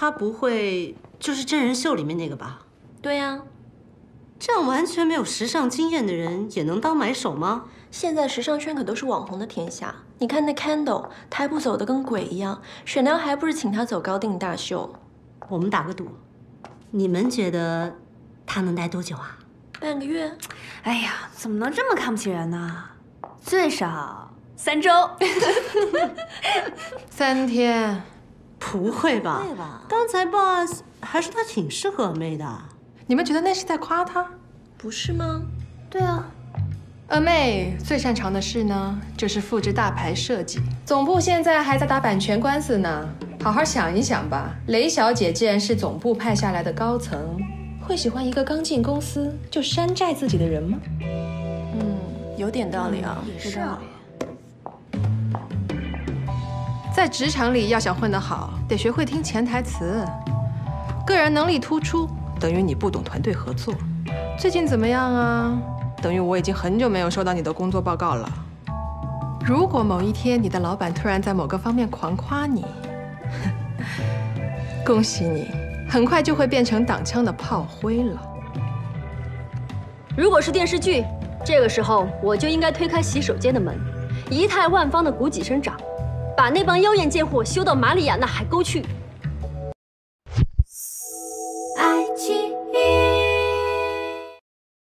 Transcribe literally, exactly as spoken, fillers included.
他不会就是真人秀里面那个吧？对呀，这样完全没有时尚经验的人也能当买手吗？现在时尚圈可都是网红的天下。你看那 Kendall， 他还不走得跟鬼一样，沈良还不是请他走高定大秀？我们打个赌，你们觉得他能待多久啊？半个月。哎呀，怎么能这么看不起人呢？最少三周。三天。 不会吧？对吧？刚才 boss 还说他挺适合阿妹的，你们觉得那是在夸他，不是吗？对啊，阿妹最擅长的事呢，就是复制大牌设计。总部现在还在打版权官司呢，好好想一想吧。雷小姐既然是总部派下来的高层，会喜欢一个刚进公司就山寨自己的人吗？嗯，有点道理啊，也是啊。 在职场里，要想混得好，得学会听潜台词。个人能力突出，等于你不懂团队合作。最近怎么样啊？等于我已经很久没有收到你的工作报告了。如果某一天你的老板突然在某个方面狂夸你，恭喜你，很快就会变成挡枪的炮灰了。如果是电视剧，这个时候我就应该推开洗手间的门，仪态万方的鼓几声掌。 把那帮妖艳贱货修到马里亚纳海沟去。